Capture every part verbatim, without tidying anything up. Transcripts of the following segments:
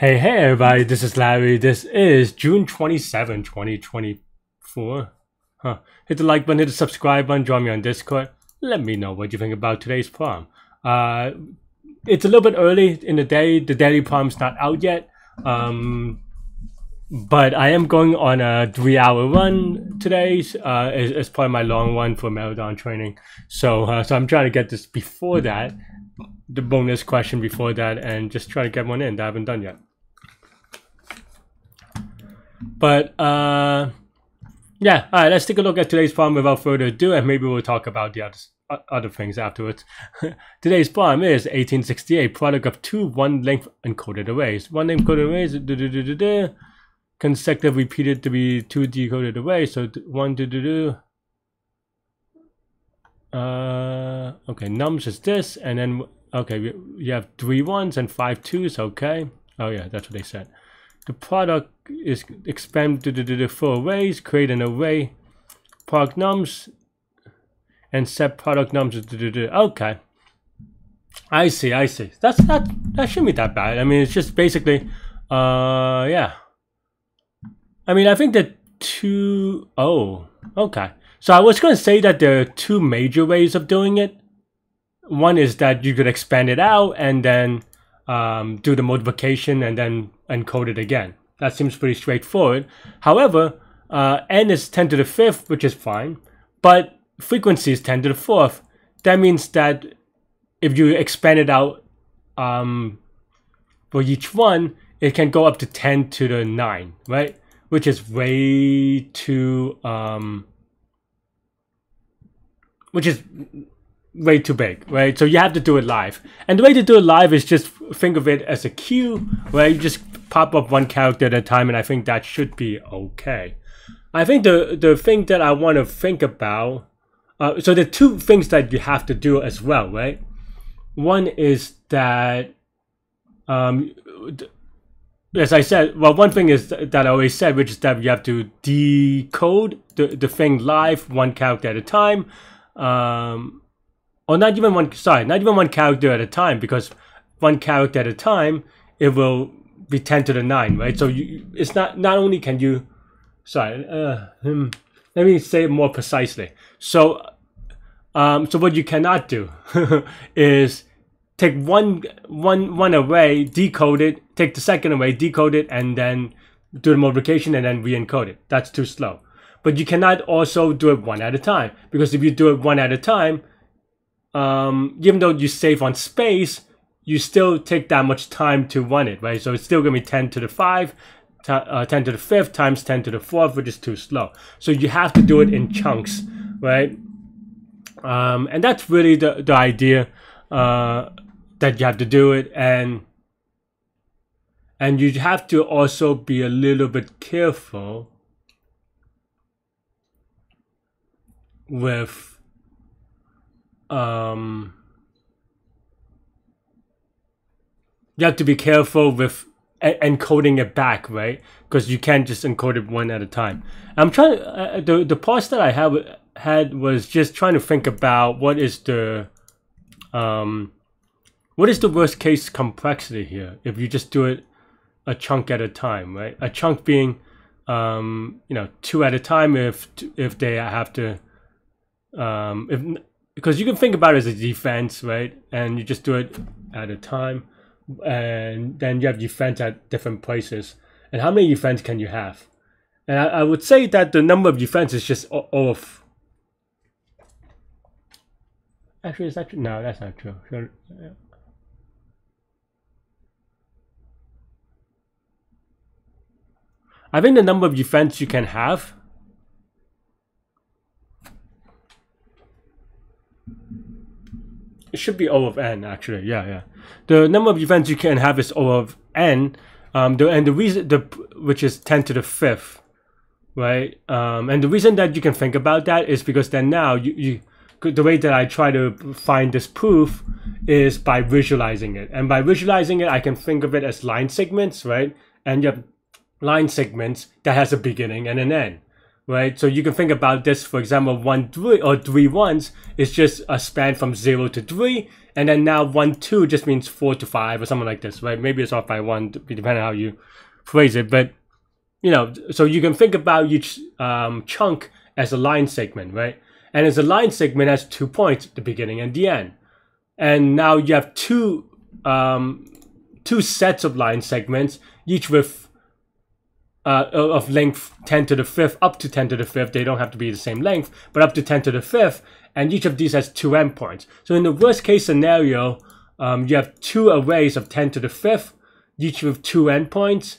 Hey, hey everybody, this is Larry. This is June twenty-seventh, twenty twenty-four. Huh. Hit the like button, hit the subscribe button, join me on Discord. Let me know what you think about today's prom. Uh, it's a little bit early in the day. The daily prom's not out yet. Um, but I am going on a three hour run today uh, as, as part of my long run for marathon training. So, uh, so I'm trying to get this before that, the bonus question before that, and just try to get one in that I haven't done yet. But uh, yeah, all right, let's take a look at today's problem without further ado, and maybe we'll talk about the other, uh, other things afterwards. Today's problem is eighteen sixty-eight, product of two one-length encoded arrays. One-length encoded arrays, duh, duh, duh, duh, duh, consecutive repeated to be two decoded arrays, so one, duh, duh, duh. Uh, okay, nums is this, and then, okay, you have three ones and five twos, okay. Oh yeah, that's what they said. The product is expand to the four arrays, create an array, product nums, and set product nums. Okay, I see, I see. That's not, that shouldn't be that bad. I mean, it's just basically, uh, yeah. I mean, I think that two, oh, okay. So I was going to say that there are two major ways of doing it. One is that you could expand it out and then Um, do the multiplication and then encode it again. That seems pretty straightforward. However, uh, n is ten to the fifth, which is fine, but frequency is ten to the fourth. That means that if you expand it out um, for each one, it can go up to ten to the nine, right? Which is way too, um, which is way too big, right? So you have to do it live, and the way to do it live is just think of it as a queue where you just pop up one character at a time, and I think that should be okay. I think the the thing that I want to think about, uh, so the two things that you have to do as well, right? One is that um as I said, well, one thing is th that I always said, which is that you have to decode the, the thing live, one character at a time. um Or not even one, sorry, not even one character at a time, because one character at a time, it will be ten to the nine, right? So you, it's not, not only can you, sorry, uh, hmm, let me say it more precisely. So, um, so what you cannot do is take one, one, one array, decode it, take the second array, decode it, and then do the multiplication and then re-encode it. That's too slow. But you cannot also do it one at a time, because if you do it one at a time, Um, even though you save on space, you still take that much time to run it, right? So it's still going to be ten to the five, uh, ten to the fifth times ten to the fourth, which is too slow. So you have to do it in chunks, right? Um, and that's really the, the idea uh, that you have to do it. And, and you have to also be a little bit careful with Um, you have to be careful with encoding it back, right? Because you can't just encode it one at a time. I'm trying. Uh, the the pause that I have had was just trying to think about what is the, um, what is the worst case complexity here if you just do it a chunk at a time, right? A chunk being, um, you know, two at a time if if they have to, um, if. Because you can think about it as a defense, right? And you just do it at a time. And then you have defense at different places. And how many defense can you have? And I, I would say that the number of defense is just off. Actually, is that true? No, that's not true. Sure. Yeah. I think the number of defense you can have should be O of n, actually. Yeah, yeah. The number of events you can have is O of n. Um, the and the reason the which is ten to the fifth, right? Um, and the reason that you can think about that is because then now you you the way that I try to find this proof is by visualizing it, and by visualizing it, I can think of it as line segments, right? And you have line segments that has a beginning and an end. Right, so you can think about this, for example, one three or three ones is just a span from zero to three, And then now one, two just means four to five or something like this, right? Maybe it's off by one, depending on how you phrase it. But, you know, so you can think about each um, chunk as a line segment, right? And as a line segment, has two points, the beginning and the end. And now you have two, um, two sets of line segments, each with uh, of length ten to the fifth, up to ten to the fifth. They don't have to be the same length, but up to ten to the fifth. And each of these has two endpoints. So in the worst case scenario, um, you have two arrays of ten to the fifth, each with two endpoints.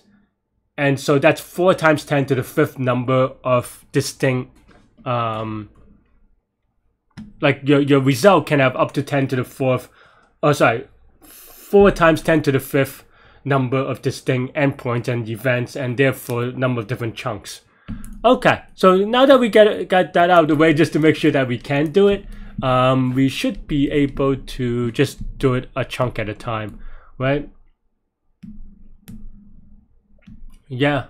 And so that's four times ten to the fifth number of distinct, um, like your, your result can have up to ten to the fourth, oh sorry, four times ten to the fifth number of distinct endpoints and events, and therefore number of different chunks. Okay, so now that we get, got that out of the way, just to make sure that we can do it, um, we should be able to just do it a chunk at a time, right? Yeah,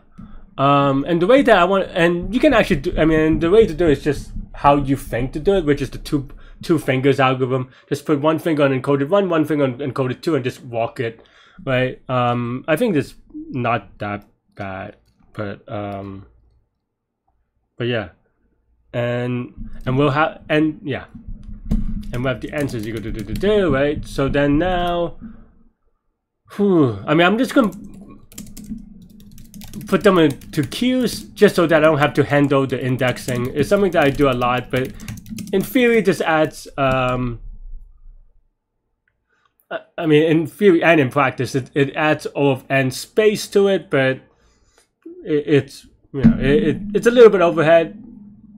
um, and the way that I want, and you can actually do, I mean, the way to do it is just how you think to do it, which is the two two fingers algorithm. Just put one finger on encoded one, one finger on encoded two, and just walk it, right? Um, I think it's not that bad, but um. But yeah, and and we'll have and yeah, and we we'll have the answers equal to do, do, do, right? So then now, whew, I mean, I'm just gonna put them into queues just so that I don't have to handle the indexing. It's something that I do a lot, but in theory, this adds. Um, I, I mean, in theory and in practice, it it adds O of n space to it, but it, it's. You know, it, it, it's a little bit overhead.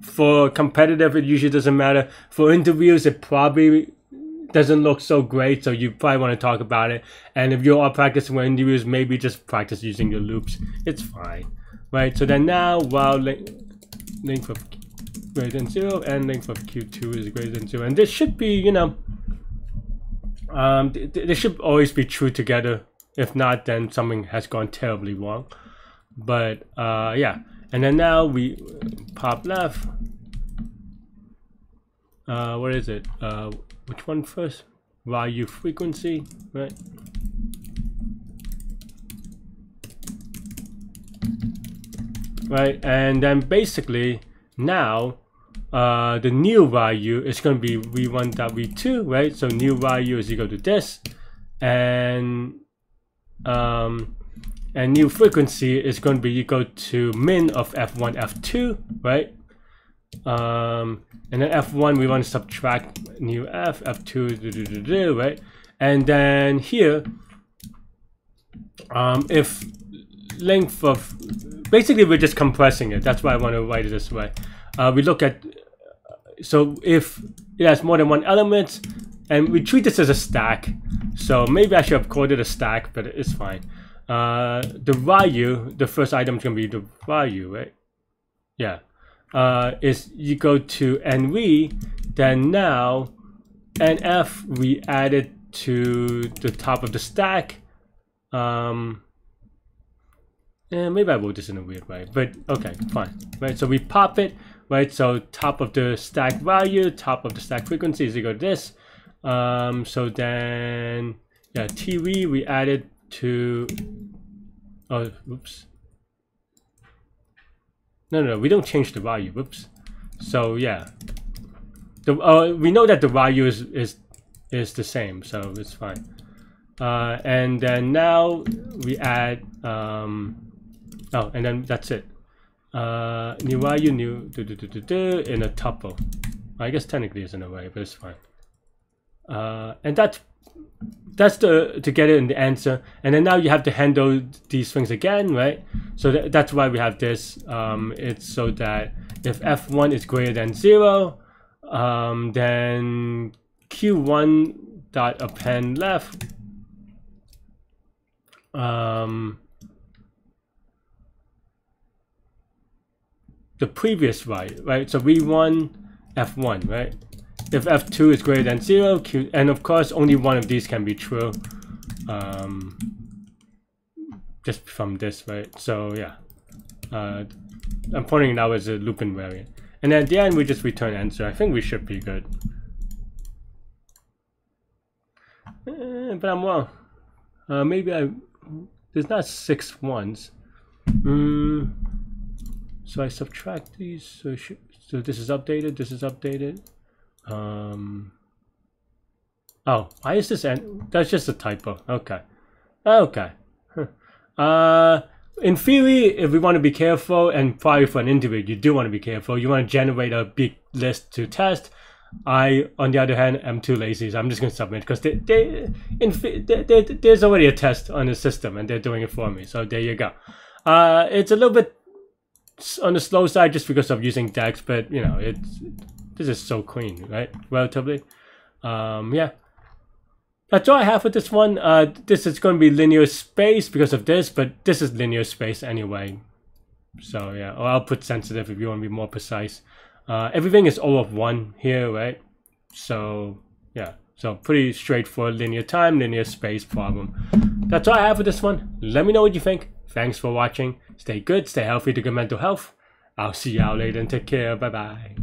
For competitive, it usually doesn't matter. For interviews, it probably doesn't look so great, so you probably want to talk about it. And if you are practicing with interviews, maybe just practice using your loops. It's fine, right? So then now, while link, length of greater than zero and length of Q two is greater than zero, and this should be, you know, um, th th this should always be true together. If not, then something has gone terribly wrong. But uh, yeah, and then now we pop left. Uh, what is it? Uh, which one first? Value frequency, right? Right, and then basically now uh, the new value is going to be v one dot v two, right? So new value is equal to this, and um. And new frequency is going to be equal to min of f one, f two, right? Um, and then f one, we want to subtract new f, f two, do, do, do, do, right? And then here, um, if length of, basically we're just compressing it. That's why I want to write it this way. Uh, we look at, so if it has more than one element, and we treat this as a stack. So maybe I should have called it a stack, but it's fine. Uh, the value, the first item is going to be the value, right? Yeah. Uh, is you go to N V, then now N F we add it to the top of the stack. Um, and maybe I wrote this in a weird way, but okay, fine. Right, so we pop it, right? So top of the stack value, top of the stack frequency is equal to this. Um, so then, yeah, T V we added to, oh, whoops. No, no, no, we don't change the value, whoops. So yeah, the, uh, we know that the value is, is, is the same, so it's fine. Uh, and then now we add, um, oh, and then that's it. Uh, new value, new, do, do, do, do, do, in a tuple. I guess technically it's an array, but it's fine. Uh, and that's, that's the to get it in the answer, and then now you have to handle these things again, right? So th that's why we have this. Um, it's so that if f one is greater than zero, um, then q one dot append left. Um, the previous value, right? So v one f one, right? If f two is greater than zero, Q, and of course only one of these can be true, um, just from this, right? So yeah, uh, I'm pointing it out as a loop invariant. And then at the end, we just return answer. I think we should be good. if I'm wrong. Uh, maybe I, there's not six ones. Mm, so I subtract these. So, should, so this is updated. This is updated. Um, oh, why is this end? That's just a typo. Okay. Okay. Uh, in theory, if we want to be careful, and probably for an interview, you do want to be careful. You want to generate a big list to test. I, on the other hand, am too lazy, so I'm just going to submit because they, they, in, they, they, there's already a test on the system and they're doing it for me. So there you go. Uh, it's a little bit on the slow side just because of using DAX, but you know, it's this is so clean, right? Relatively. Um, yeah. That's all I have for this one. Uh, this is going to be linear space because of this, but this is linear space anyway. So yeah, or output sensitive if you want to be more precise. Uh, everything is O of one here, right? So yeah, so pretty straightforward linear time, linear space problem. That's all I have for this one. Let me know what you think. Thanks for watching. Stay good, stay healthy to good mental health. I'll see y'all later and take care. Bye bye.